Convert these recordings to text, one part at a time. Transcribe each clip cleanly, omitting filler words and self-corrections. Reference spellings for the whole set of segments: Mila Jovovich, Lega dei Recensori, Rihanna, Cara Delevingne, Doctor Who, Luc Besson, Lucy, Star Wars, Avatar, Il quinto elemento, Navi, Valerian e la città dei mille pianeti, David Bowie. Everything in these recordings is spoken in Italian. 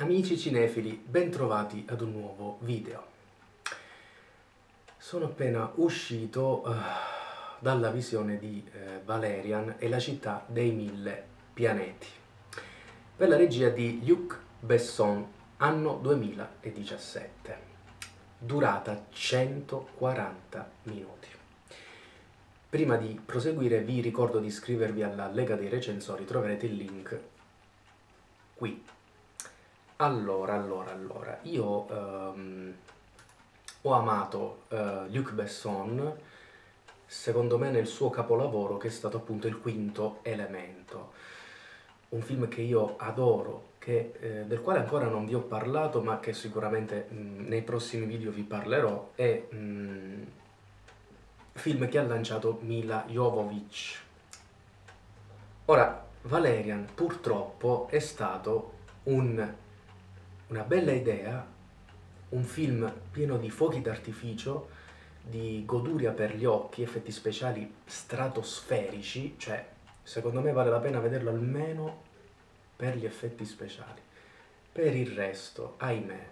Amici cinefili, bentrovati ad un nuovo video. Sono appena uscito dalla visione di Valerian e la città dei mille pianeti, per la regia di Luc Besson, anno 2017, durata 140 minuti. Prima di proseguire vi ricordo di iscrivervi alla Lega dei Recensori, troverete il link qui. Allora, io ho amato Luc Besson, secondo me nel suo capolavoro che è stato appunto Il quinto elemento, un film che io adoro, del quale ancora non vi ho parlato ma che sicuramente nei prossimi video vi parlerò, è un film che ha lanciato Mila Jovovich. Ora, Valerian purtroppo è stato una bella idea, un film pieno di fuochi d'artificio, di goduria per gli occhi, effetti speciali stratosferici, cioè secondo me vale la pena vederlo almeno per gli effetti speciali. Per il resto, ahimè,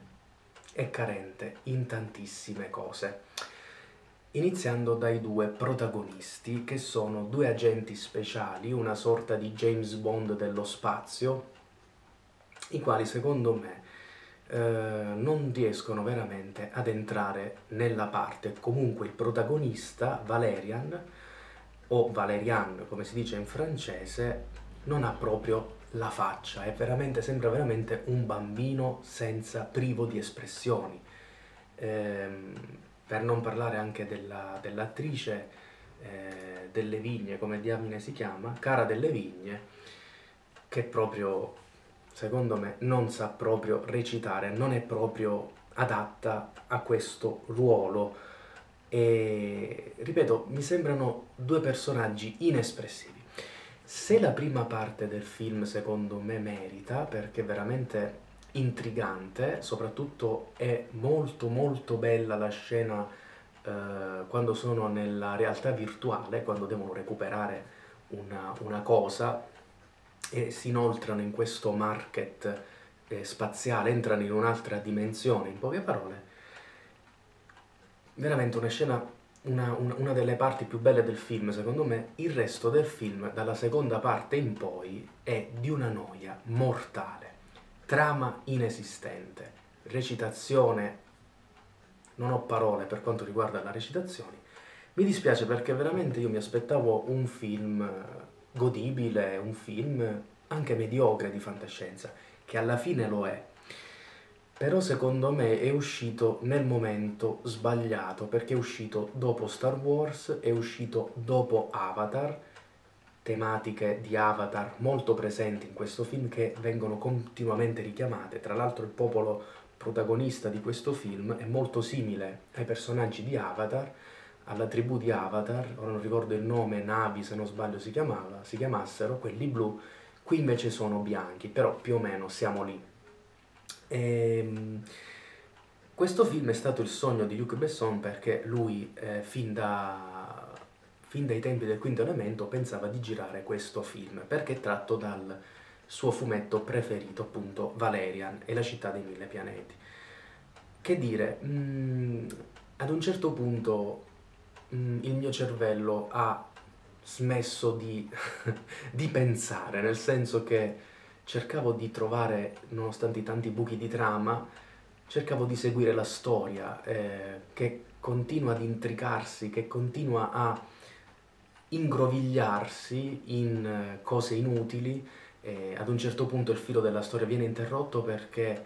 è carente in tantissime cose. Iniziando dai due protagonisti, che sono due agenti speciali, una sorta di James Bond dello spazio, i quali secondo me non riescono veramente ad entrare nella parte. Comunque il protagonista, Valerian, o Valerian come si dice in francese, non ha proprio la faccia, sembra veramente un bambino privo di espressioni. Per non parlare anche dell'attrice Delevingne, come diamine si chiama, Cara Delevingne, che proprio secondo me non sa proprio recitare, non è proprio adatta a questo ruolo e, ripeto, mi sembrano due personaggi inespressivi. Se la prima parte del film secondo me merita, perché è veramente intrigante, soprattutto è molto bella la scena quando sono nella realtà virtuale, quando devono recuperare una cosa, e si inoltrano in questo market spaziale, entrano in un'altra dimensione, in poche parole. Veramente una scena, una delle parti più belle del film, secondo me. Il resto del film, dalla seconda parte in poi, è di una noia mortale. Trama inesistente, recitazione, non ho parole per quanto riguarda la recitazione. Mi dispiace perché veramente io mi aspettavo un film godibile, un film anche mediocre di fantascienza, che alla fine lo è, però secondo me è uscito nel momento sbagliato, perché è uscito dopo Star Wars, è uscito dopo Avatar, tematiche di Avatar molto presenti in questo film che vengono continuamente richiamate. Tra l'altro il popolo protagonista di questo film è molto simile ai personaggi di Avatar, alla tribù di Avatar, ora non ricordo il nome, Navi se non sbaglio si chiamassero, quelli blu, qui invece sono bianchi, però più o meno siamo lì. Questo film è stato il sogno di Luc Besson, perché lui fin dai tempi del Quinto Elemento pensava di girare questo film, perché è tratto dal suo fumetto preferito, appunto Valerian e la città dei mille pianeti. Che dire, ad un certo punto il mio cervello ha smesso di pensare, nel senso che cercavo di trovare, nonostante i tanti buchi di trama, cercavo di seguire la storia che continua ad intricarsi, che continua a ingrovigliarsi in cose inutili. Ad un certo punto il filo della storia viene interrotto perché,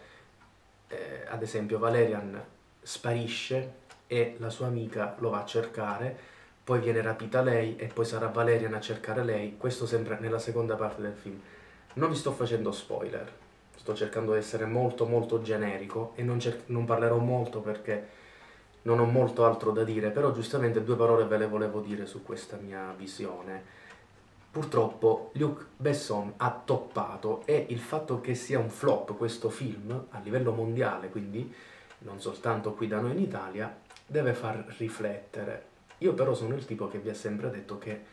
ad esempio, Valerian sparisce e la sua amica lo va a cercare, poi viene rapita lei e poi sarà Valerian a cercare lei, questo sempre nella seconda parte del film. Non vi sto facendo spoiler, sto cercando di essere molto generico e non parlerò molto perché non ho molto altro da dire, però giustamente due parole ve le volevo dire su questa mia visione. Purtroppo Luc Besson ha toppato, e il fatto che sia un flop questo film a livello mondiale, quindi non soltanto qui da noi in Italia, deve far riflettere. Io però sono il tipo che vi ha sempre detto che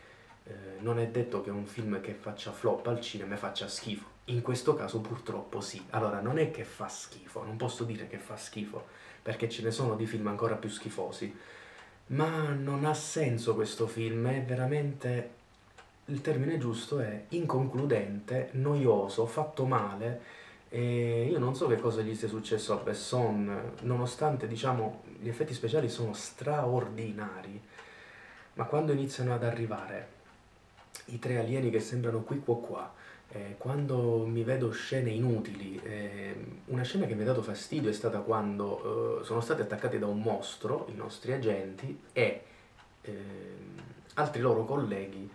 non è detto che un film che faccia flop al cinema faccia schifo. In questo caso purtroppo sì. Allora, non è che fa schifo, non posso dire che fa schifo, perché ce ne sono di film ancora più schifosi, ma non ha senso questo film, è veramente, il termine giusto è inconcludente, noioso, fatto male, e io non so che cosa gli sia successo a Besson, nonostante, diciamo, gli effetti speciali sono straordinari, ma quando iniziano ad arrivare i tre alieni che sembrano qui qua qua, quando mi vedo scene inutili, una scena che mi ha dato fastidio è stata quando sono stati attaccati da un mostro, i nostri agenti, e altri loro colleghi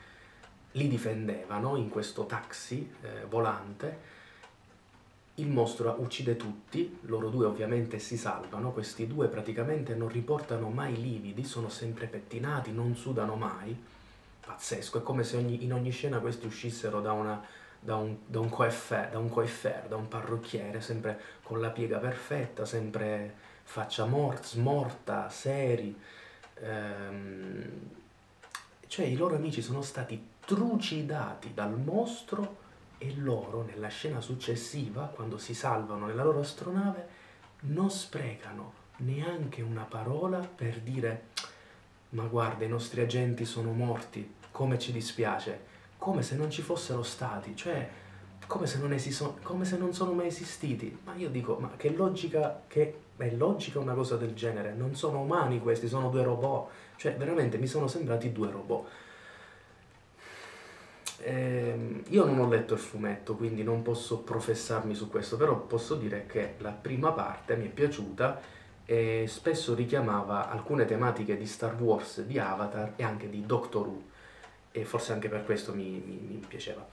li difendevano in questo taxi volante, il mostro uccide tutti, loro due ovviamente si salvano, questi due praticamente non riportano mai lividi, sono sempre pettinati, non sudano mai, pazzesco, è come se in ogni scena questi uscissero da un parrucchiere, sempre con la piega perfetta, sempre faccia smorta, seri, cioè i loro amici sono stati trucidati dal mostro e loro nella scena successiva, quando si salvano nella loro astronave, non sprecano neanche una parola per dire ma guarda, i nostri agenti sono morti, come ci dispiace, come se non ci fossero stati, cioè come se non sono mai esistiti. Ma io dico, ma che logica, che è logica una cosa del genere? Non sono umani questi, sono due robot, cioè veramente mi sono sembrati due robot. Io non ho letto il fumetto, quindi non posso professarmi su questo, però posso dire che la prima parte mi è piaciuta e spesso richiamava alcune tematiche di Star Wars, di Avatar e anche di Doctor Who. E forse anche per questo mi piaceva.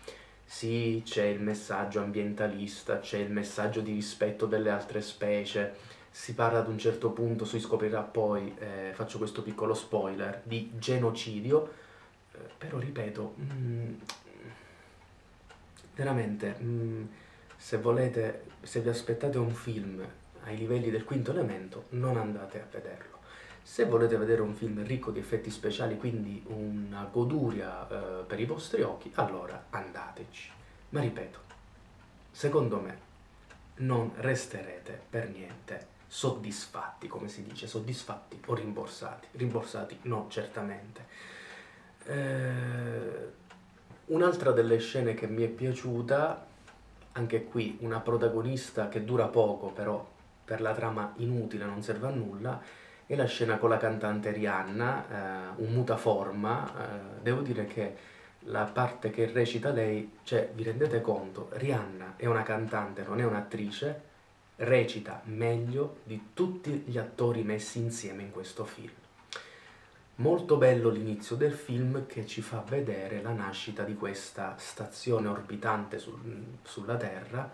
Sì, c'è il messaggio ambientalista, c'è il messaggio di rispetto delle altre specie, si parla ad un certo punto, si scoprirà poi, faccio questo piccolo spoiler, di genocidio, però ripeto, veramente, se volete, se vi aspettate un film ai livelli del Quinto Elemento, non andate a vederlo. Se volete vedere un film ricco di effetti speciali, quindi una goduria per i vostri occhi, allora andateci. Ma ripeto, secondo me non resterete per niente soddisfatti, come si dice, soddisfatti o rimborsati. Rimborsati no, certamente. Un'altra delle scene che mi è piaciuta, anche qui una protagonista che dura poco, però per la trama inutile, non serve a nulla, e la scena con la cantante Rihanna, un mutaforma, devo dire che la parte che recita lei, cioè vi rendete conto, Rihanna è una cantante, non è un'attrice, recita meglio di tutti gli attori messi insieme in questo film. Molto bello l'inizio del film che ci fa vedere la nascita di questa stazione orbitante sulla Terra,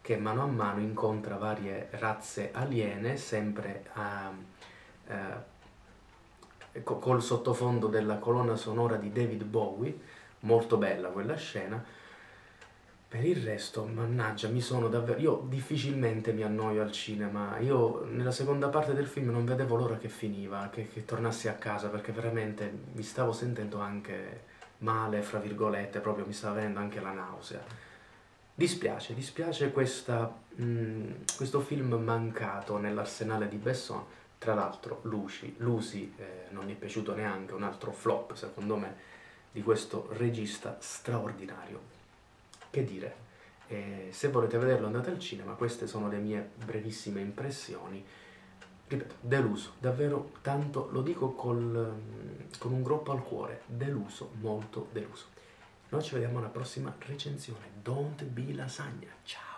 che mano a mano incontra varie razze aliene, sempre col sottofondo della colonna sonora di David Bowie, molto bella quella scena. Per il resto, mannaggia, mi sono davvero... Io difficilmente mi annoio al cinema, io nella seconda parte del film non vedevo l'ora che finiva, che tornassi a casa, perché veramente mi stavo sentendo anche male, fra virgolette, proprio mi stava venendo anche la nausea. Dispiace, dispiace questo film mancato nell'arsenale di Besson. Tra l'altro Lucy non mi è piaciuto neanche, un altro flop secondo me di questo regista straordinario. Che dire, se volete vederlo andate al cinema, queste sono le mie brevissime impressioni. Ripeto, deluso, davvero tanto, lo dico con un groppo al cuore, deluso, molto deluso. Noi ci vediamo alla prossima recensione. Don't be lasagna, ciao!